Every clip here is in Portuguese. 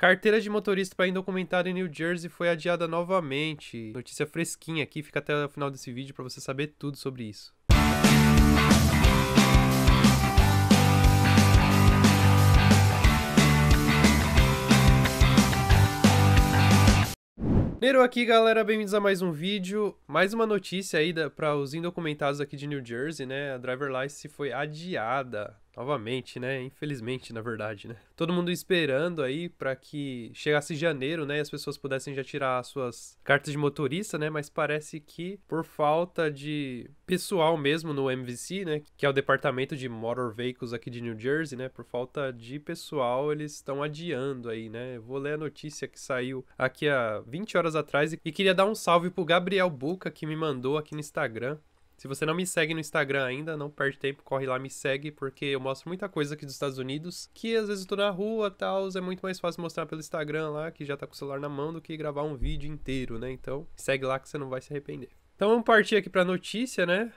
Carteira de motorista para indocumentado em New Jersey foi adiada novamente. Notícia fresquinha aqui, fica até o final desse vídeo para você saber tudo sobre isso. Neru aqui, galera, bem-vindos a mais um vídeo, mais uma notícia aí para os indocumentados aqui de New Jersey, né? A driver license foi adiada novamente, né? Infelizmente, na verdade, né? Todo mundo esperando aí para que chegasse janeiro, né? E as pessoas pudessem já tirar as suas cartas de motorista, né? Mas parece que por falta de pessoal mesmo no MVC, né? Que é o departamento de Motor Vehicles aqui de New Jersey, né? Por falta de pessoal, eles estão adiando aí, né? Eu vou ler a notícia que saiu aqui há 20 horas atrás e queria dar um salve pro Gabriel Buca, que me mandou aqui no Instagram. Se você não me segue no Instagram ainda, não perde tempo, corre lá, me segue, porque eu mostro muita coisa aqui dos Estados Unidos, que às vezes eu tô na rua e tal, é muito mais fácil mostrar pelo Instagram lá, que já tá com o celular na mão, do que gravar um vídeo inteiro, né? Então, segue lá que você não vai se arrepender. Então vamos partir aqui pra notícia, né?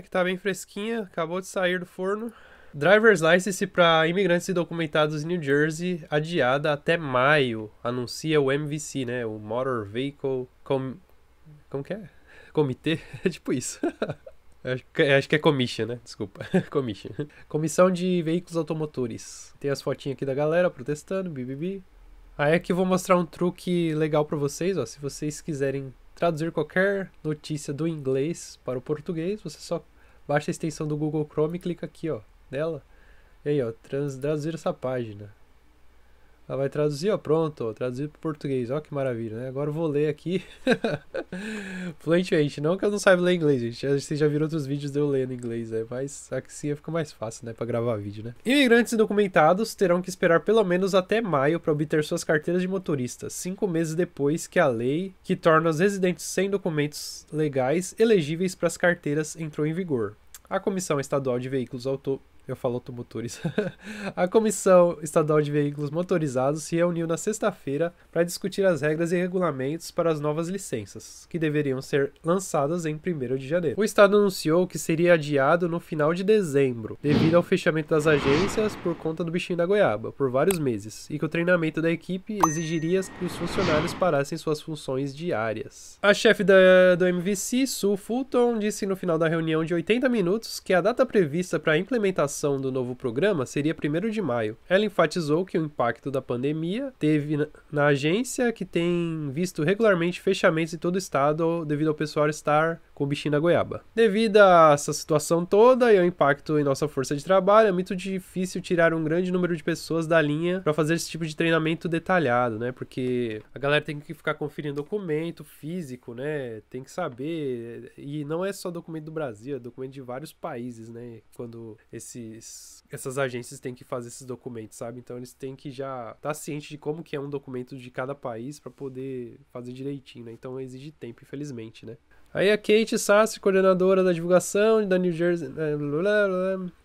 Que tá bem fresquinha, acabou de sair do forno. Driver's License para imigrantes indocumentados em New Jersey adiada até maio, anuncia o MVC, né? O Motor Vehicle... Como que é? Comitê? É tipo isso. Acho que é commission, né? Desculpa. Commission. Comissão de Veículos Automotores. Tem as fotinhas aqui da galera protestando, bibibi. Aí aqui eu vou mostrar um truque legal pra vocês, ó. Se vocês quiserem traduzir qualquer notícia do inglês para o português, você só baixa a extensão do Google Chrome e clica aqui, ó, nela. E aí, ó, traduzir essa página. Ela vai traduzir, ó, pronto, ó, traduzir para português, ó, que maravilha, né? Agora eu vou ler aqui, fluentemente, não que eu não saiba ler inglês, gente, vocês já viram outros vídeos de eu lendo inglês, né? Mas assim fica mais fácil, né, para gravar vídeo, né? Imigrantes indocumentados terão que esperar pelo menos até maio para obter suas carteiras de motorista, 5 meses depois que a lei que torna os residentes sem documentos legais elegíveis para as carteiras entrou em vigor. A Comissão Estadual de Veículos Automotores, eu falo automotores. A Comissão Estadual de Veículos Motorizados se reuniu na sexta-feira para discutir as regras e regulamentos para as novas licenças, que deveriam ser lançadas em 1º de janeiro. O estado anunciou que seria adiado no final de dezembro, devido ao fechamento das agências por conta do bichinho da goiaba, por vários meses, e que o treinamento da equipe exigiria que os funcionários parassem suas funções diárias. A chefe do MVC, Sue Fulton, disse no final da reunião de 80 minutos que a data prevista para a implementação do novo programa seria 1º de maio. Ela enfatizou que o impacto da pandemia teve na agência, que tem visto regularmente fechamentos em todo o estado devido ao pessoal estar com o bichinho da goiaba. Devido a essa situação toda e ao impacto em nossa força de trabalho, é muito difícil tirar um grande número de pessoas da linha para fazer esse tipo de treinamento detalhado, né? Porque a galera tem que ficar conferindo documento físico, né? Tem que saber, e não é só documento do Brasil, é documento de vários países, né? Quando essas agências têm que fazer esses documentos, sabe? Então eles têm que já estar ciente de como que é um documento de cada país para poder fazer direitinho, né? Então exige tempo, infelizmente, né? Aí a Kate Sassi, coordenadora da divulgação da New Jersey...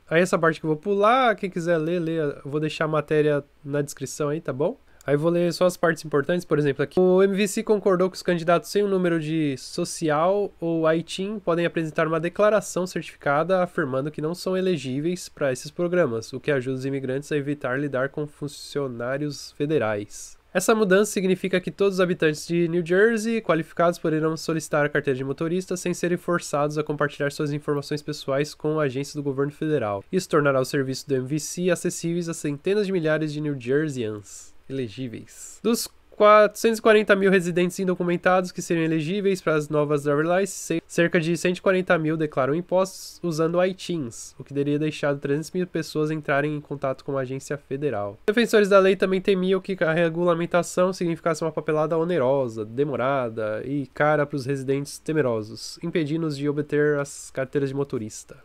Aí essa parte que eu vou pular, quem quiser ler, lê. Eu vou deixar a matéria na descrição aí, tá bom? Aí vou ler só as partes importantes, por exemplo, aqui. O MVC concordou que os candidatos sem o número de social ou ITIN podem apresentar uma declaração certificada afirmando que não são elegíveis para esses programas, o que ajuda os imigrantes a evitar lidar com funcionários federais. Essa mudança significa que todos os habitantes de New Jersey qualificados poderão solicitar a carteira de motorista sem serem forçados a compartilhar suas informações pessoais com agências do governo federal. Isso tornará o serviço do MVC acessíveis a centenas de milhares de New Jerseyans elegíveis. Dos 440 mil residentes indocumentados que seriam elegíveis para as novas driver licenses, cerca de 140 mil declaram impostos usando ITINs, o que teria deixado 300 mil pessoas entrarem em contato com a agência federal. Defensores da lei também temiam que a regulamentação significasse uma papelada onerosa, demorada e cara para os residentes temerosos, impedindo-os de obter as carteiras de motorista.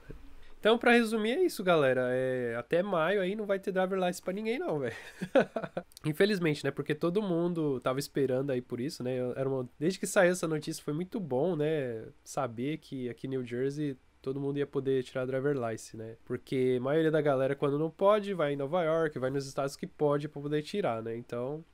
Então, pra resumir, é isso, galera. Até maio aí não vai ter driver license pra ninguém, não, velho. Infelizmente, né? Porque todo mundo tava esperando aí por isso, né? Desde que saiu essa notícia foi muito bom, né? Saber que aqui em New Jersey todo mundo ia poder tirar driver license, né? Porque a maioria da galera, quando não pode, vai em Nova York, vai nos estados que pode pra poder tirar, né? Então...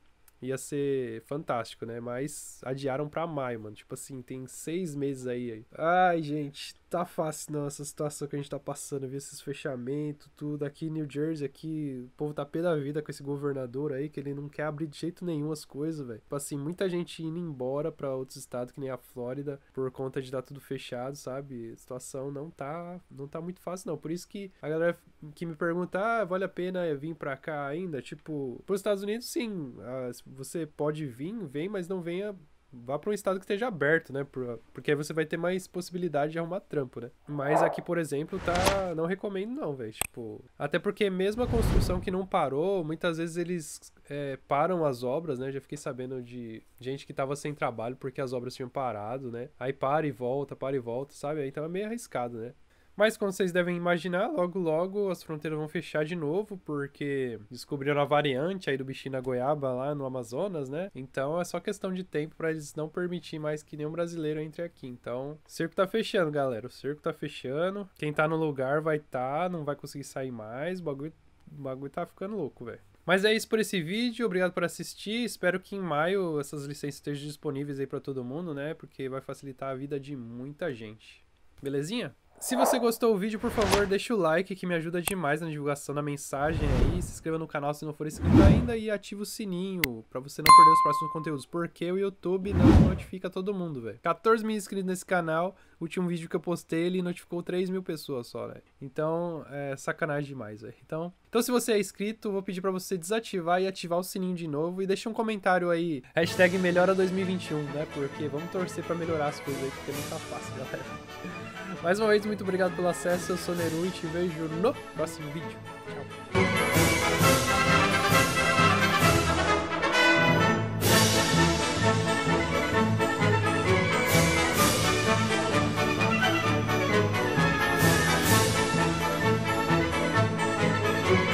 ia ser fantástico, né? Mas adiaram pra maio, mano. Tipo assim, tem 6 meses aí. Ai, gente... tá fácil não, essa situação que a gente tá passando, viu? Esses fechamentos, tudo. Aqui em New Jersey, aqui, o povo tá pé da vida com esse governador aí, que ele não quer abrir de jeito nenhum as coisas, velho. Tipo assim, muita gente indo embora pra outros estados, que nem a Flórida, por conta de dar tudo fechado, sabe? A situação não tá muito fácil, não. Por isso que a galera que me pergunta, ah, vale a pena vir pra cá ainda? Tipo, pros Estados Unidos, sim. Você pode vir, vem, mas não venha... Vá para um estado que esteja aberto, né? Porque aí você vai ter mais possibilidade de arrumar trampo, né? Mas aqui, por exemplo, tá... Não recomendo não, velho. Tipo... Até porque mesmo a construção que não parou, muitas vezes eles param as obras, né? Já fiquei sabendo de gente que tava sem trabalho porque as obras tinham parado, né? Aí para e volta, sabe? Aí tava meio arriscado, né? Mas, como vocês devem imaginar, logo, logo as fronteiras vão fechar de novo, porque descobriram a variante aí do bichinho da goiaba lá no Amazonas, né? Então, é só questão de tempo pra eles não permitirem mais que nenhum brasileiro entre aqui. Então, o cerco tá fechando, galera. O cerco tá fechando. Quem tá no lugar vai tá, não vai conseguir sair mais. O bagulho tá ficando louco, velho. Mas é isso por esse vídeo, obrigado por assistir, espero que em maio essas licenças estejam disponíveis aí pra todo mundo, né? Porque vai facilitar a vida de muita gente. Belezinha? Se você gostou do vídeo, por favor, deixa o like que me ajuda demais na divulgação da mensagem aí. Se inscreva no canal se não for inscrito ainda e ativa o sininho pra você não perder os próximos conteúdos, porque o YouTube não notifica todo mundo, velho. 14 mil inscritos nesse canal, o último vídeo que eu postei ele notificou 3 mil pessoas só, né? Então, é sacanagem demais, velho. Então, se você é inscrito, vou pedir pra você desativar e ativar o sininho de novo e deixa um comentário aí, #melhora2021, né? Porque vamos torcer pra melhorar as coisas aí, porque não tá fácil, galera. Mais uma vez, muito obrigado pelo acesso, eu sou Neru e te vejo no próximo vídeo. Tchau!